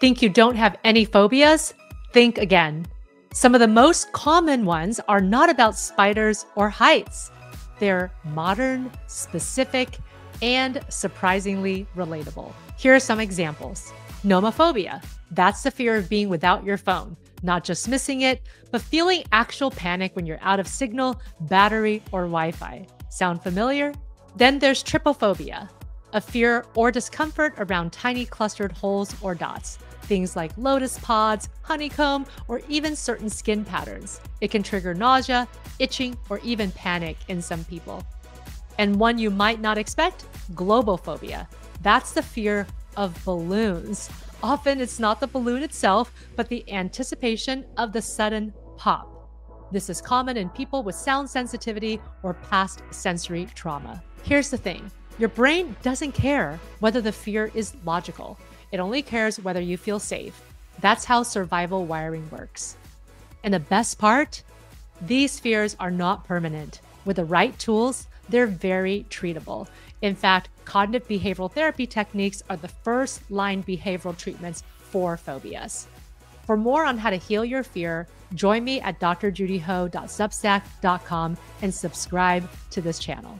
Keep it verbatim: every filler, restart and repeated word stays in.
Think you don't have any phobias? Think again. Some of the most common ones are not about spiders or heights. They're modern, specific, and surprisingly relatable. Here are some examples. Nomophobia. That's the fear of being without your phone. Not just missing it, but feeling actual panic when you're out of signal, battery, or Wi-Fi. Sound familiar? Then there's trypophobia, a fear or discomfort around tiny clustered holes or dots. Things like lotus pods, honeycomb, or even certain skin patterns. It can trigger nausea, itching, or even panic in some people. And one you might not expect, globophobia. That's the fear of balloons. Often it's not the balloon itself, but the anticipation of the sudden pop. This is common in people with sound sensitivity or past sensory trauma. Here's the thing, your brain doesn't care whether the fear is logical. It only cares whether you feel safe. That's how survival wiring works. And the best part, these fears are not permanent. With the right tools, they're very treatable. In fact, cognitive behavioral therapy techniques are the first-line behavioral treatments for phobias. For more on how to heal your fear, join me at d r judy ho dot substack dot com and subscribe to this channel.